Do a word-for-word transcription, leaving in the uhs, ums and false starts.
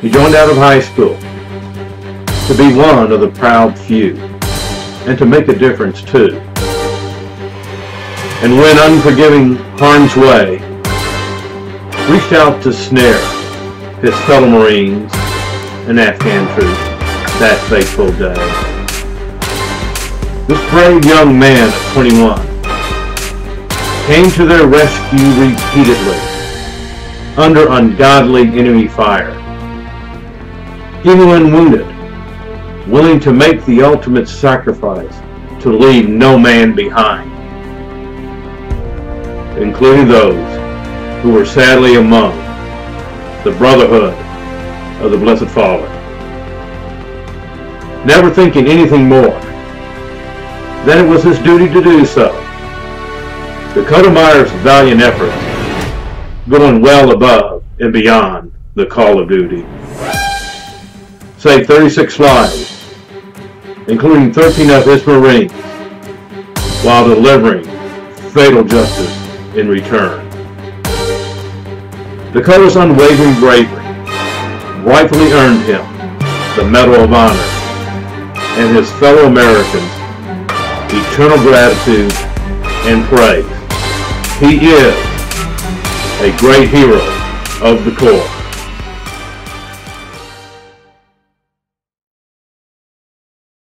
He joined out of high school to be one of the proud few and to make a difference too. And when unforgiving harm's way, reached out to snare his fellow Marines and Afghan troops that fateful day. This brave young man of twenty-one came to their rescue repeatedly under ungodly enemy fire. Even when wounded, willing to make the ultimate sacrifice to leave no man behind, including those who were sadly among the brotherhood of the Blessed Fallen. Never thinking anything more then it was his duty to do so. Dakota Meyer's valiant efforts, going well above and beyond the call of duty, saved thirty-six lives, including thirteen of his Marines, while delivering fatal justice in return. Dakota's unwavering bravery rightfully earned him the Medal of Honor and his fellow Americans eternal gratitude and praise. He is a great hero of the Corps.